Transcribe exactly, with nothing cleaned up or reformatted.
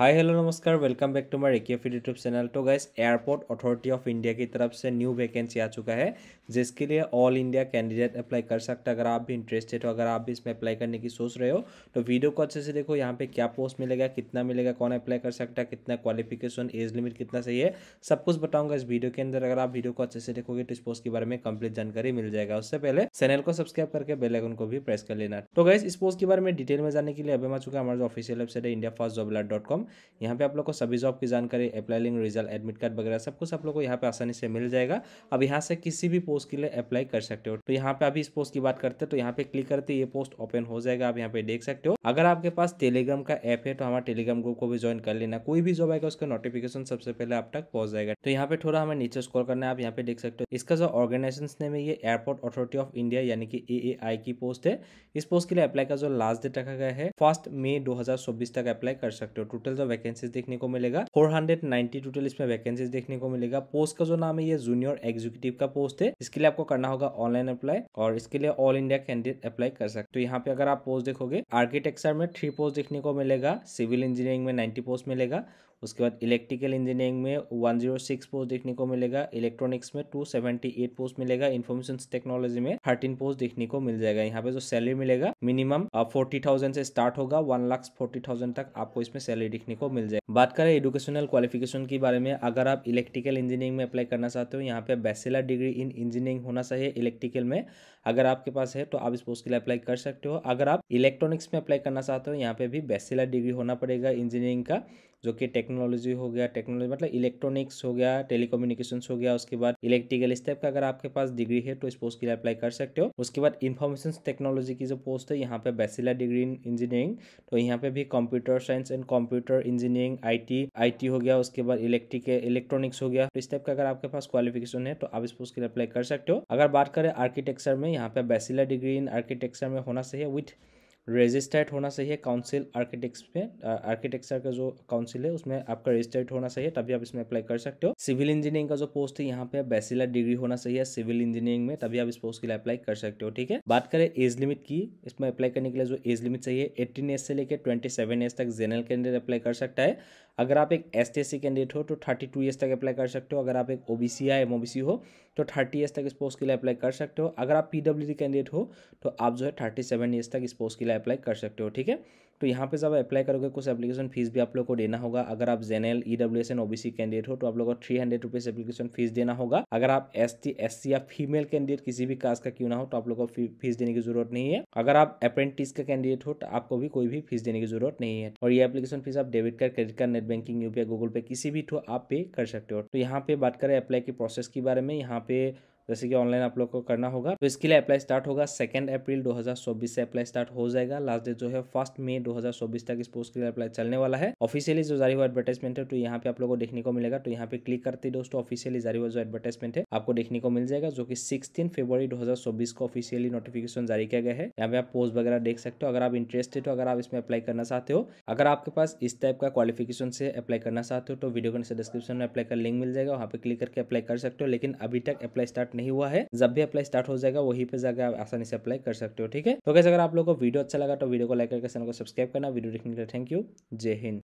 हाय hello नमस्कार, welcome back to my Ricky F YouTube channel. तो guys, airport authority of India की तरफ से न्यू वैकेंसी आ चुका है, जिसके लिए ऑल इंडिया कैंडिडेट अप्लाई कर सकता है। अगर आप भी इंटरेस्टेड हो, अगर आप भी इसमें अप्लाई करने की सोच रहे हो तो वीडियो को अच्छे से देखो। यहाँ पे क्या पोस्ट मिलेगा, कितना मिलेगा, कौन अप्लाई कर सकता है, कितना क्वालिफिकेशन, एज लिमिट कितना सही है, सब कुछ बताऊंगा इस वीडियो के अंदर। अगर आप वीडियो को अच्छे से देखोगे तो इस पोस्ट के बारे में कंप्लीट जानकारी मिल जाएगा। उससे पहले चैनल को सब्सक्राइब करके बेल आइकन को भी प्रेस कर लेना। तो गाइस, इस पोस्ट के बारे में डिटेल में जानने के लिए अभी आ चुका है हमारा ऑफिशियल वेबसाइट है India first job alert dot com. यहाँ पे आप लोग को सभी जॉब की जानकारी, apply link, result, admit card वगैरह सब कुछ आप लोग को यहाँ पे आसानी से मिल जाएगा। अब यहाँ से किसी भी पोस्ट के लिए अप्लाई कर सकते हो। तो यहाँ पे अभी इस पोस्ट की बात करते हैं, तो यहाँ पे क्लिक करते ये पोस्ट ओपन हो जाएगा, आप यहाँ पे देख सकते हो। अगर आपके पास टेलीग्राम का ऐप है तो हमारे टेलीग्राम ग्रुप को भी ज्वाइन कर लेना। कोई भी जॉब आएगा उसका नोटिफिकेशन सबसे पहले आप तक पहुंच जाएगा। तो यहाँ पे थोड़ा हमें नीचे स्क्रॉल करना है, आप यहाँ पे देख सकते हो। इसका जो ऑर्गेनाइजेशन नेम है ये एयरपोर्ट अथॉरिटी ऑफ इंडिया यानी कि ए ए आई की पोस्ट है। इस पोस्ट के लिए अप्लाई का जो लास्ट डेट रखा गया है फर्स्ट मई दो हजार चौबीस तक अप्लाई कर सकते हो। टोटल जो वैकेंसीज देखने को मिलेगा चार सौ नब्बे टोटल इसमें वैकेंसीज देखने को मिलेगा। पोस्ट का जो नाम है ये जूनियर एग्जीक्यूटिव का पोस्ट है। इसके लिए आपको करना होगा ऑनलाइन अप्लाई और इसके लिए ऑल इंडिया कैंडिडेट अप्लाई कर सकते हो। तो यहाँ पे अगर आप पोस्ट देखोगे, आर्किटेक्चर में थ्री पोस्ट देखने को मिलेगा, सिविल इंजीनियरिंग में नाइन्टी पोस्ट मिलेगा, उसके बाद इलेक्ट्रिकल इंजीनियरिंग में एक सौ छह पोस्ट देखने को मिलेगा, इलेक्ट्रॉनिक्स में दो सौ अठहत्तर पोस्ट मिलेगा, इंफॉर्मेशन टेक्नोलॉजी में तेरह पोस्ट देखने को मिल जाएगा। यहाँ पे जो सैलरी मिलेगा मिनिमम चालीस हज़ार से स्टार्ट होगा, वन लाख फोर्टी थाउजेंड तक आपको इसमें सैलरी देखने को मिल जाएगी। बात करें एजुकेशनल क्वालिफिकेशन के बारे में, अगर आप इलेक्ट्रिकल इंजीनियरिंग में अप्लाई करना चाहते हो यहाँ पे बैचलर डिग्री इन इंजीनियरिंग होना चाहिए इलेक्ट्रिकल में। अगर आपके पास है तो आप इस पोस्ट के लिए अप्लाई कर सकते हो। अगर आप इलेक्ट्रॉनिक्स में अप्लाई करना चाहते हो यहाँ पे भी बैचलर डिग्री होना पड़ेगा इंजीनियरिंग का, जो कि टेक्नोलॉजी हो गया, टेक्नोलॉजी मतलब इलेक्ट्रॉनिक्स हो गया, टेलीकम्युनिकेशंस हो गया, उसके बाद इलेक्ट्रिकल स्टेप का अगर आपके पास डिग्री है तो इस पोस्ट के लिए अप्लाई कर सकते हो। उसके बाद इंफॉर्मेशन टेक्नोलॉजी की जो पोस्ट है यहाँ पे बैचलर डिग्री इन इंजीनियरिंग, तो यहाँ पे भी computer science and computer engineering IT IT हो गया, उसके बाद इलेक्ट्रिकल इलेक्ट्रॉनिक्स हो गया। तो इस टाइप का अगर आपके पास क्वालिफिकेशन है तो आप इस पोस्ट के लिए अप्लाई कर सकते हो। अगर बात करें आर्किटेक्चर में, यहाँ पे बैचलर डिग्री इन आर्किटेक्चर में होना चाहिए, विथ रजिस्टर्ड होना चाहिए काउंसिल आर्किटेक्ट्स में। आर्किटेक्चर का जो काउंसिल है उसमें आपका रजिस्टर्ड होना चाहिए, तभी आप इसमें अप्लाई कर सकते हो। सिविल इंजीनियरिंग का जो पोस्ट है यहाँ पे बैचलर डिग्री होना चाहिए सिविल इंजीनियरिंग में, तभी आप इस पोस्ट के लिए अप्लाई कर सकते हो। ठीक है, बात करें एज लिमिट की, इसमें अप्लाई करने के लिए जो एज लिमिट चाहिए एटीन एज से लेकर ट्वेंटी सेवन एज तक जनरल कैंडिडेट अप्लाई कर सकता है। अगर आप एक S T S C candidate हो तो थर्टी टू एज तक अप्लाई कर सकते हो। अगर आप एक ओबीसी या एम ओबीसी हो तो थर्टी एज तक इस पोस्ट के लिए अप्लाई कर सकते हो। अगर आप पी डब्ल्यू डी कैंडिडेट हो तो आप जो है थर्टी सेवन एज तक इस पोस्ट के लिए अप्लाई कर सकते हो। ठीक है, तो यहाँ पे जब अप्लाई करोगे कुछ एप्लीकेशन फीस भी आप लोग को देना होगा। अगर आप general EWS and OBC candidate हो तो आप लोग को three hundred rupees application fee देना होगा। अगर आप एसटी एससी या फीमेल कैंडिडेट किसी भी कास्ट का क्यों ना हो तो आप लोग को फीस देने की जरूरत नहीं है। अगर आप अप्रेंटिस का कैंडिडेट हो तो आपको भी कोई भी फीस देने की जरूरत नहीं है। और ये एप्लीकेशन फीस आप debit card, credit card, net banking, UPI, Google Pay किसी भी थ्रू आप पे कर सकते हो। तो यहाँ पे बात करें अप्लाई की प्रोसेस के बारे में, यहाँ पे जैसे कि ऑनलाइन आप लोग को करना होगा। तो इसके लिए अप्लाई स्टार्ट होगा सेकेंड अप्रैल दो हज़ार चौबीस से अप्लाई स्टार्ट हो जाएगा। लास्ट डेट जो है फर्स्ट मई दो हज़ार चौबीस तक इस पोस्ट के लिए अप्लाई चलने वाला है। ऑफिशियली जो जारी हुआ एडवर्टाइजमेंट है तो यहाँ पे आप लोगों को देखने को मिलेगा। तो यहाँ पे क्लिक करते ही दोस्तों ऑफिशियली जारी हुआ जो एडवर्टाइजमेंट है आपको देखने को मिल जाएगा, जो कि सिक्सटीन फरवरी दो हज़ार चौबीस को ऑफिशियली नोटिफिकेशन जारी किया गया है। यहाँ पे आप पोस्ट वगैरह देख सकते हो। अगर आप इंटरेस्टेड हो, अगर आप इसमें अप्लाई करना चाहते हो, अगर आपके पास इस टाइप का क्वालिफिकेशन से अप्लाई करना चाहते हो तो वीडियो के नीचे डिस्क्रिप्शन में अप्लाई का लिंक मिल जाएगा, वहाँ पे क्लिक करके अप्लाई कर सकते हो। लेकिन अभी तक अप्लाई स्टार्ट नहीं हुआ है, जब भी अप्लाई स्टार्ट हो जाएगा वहीं पे जाकर आप आसानी से अप्लाई कर सकते हो। ठीक है, तो गाइस, अगर आप लोगों को वीडियो अच्छा लगा तो वीडियो को लाइक करके चैनल को सब्सक्राइब करना। वीडियो देखने के लिए थैंक यू, जय हिंद।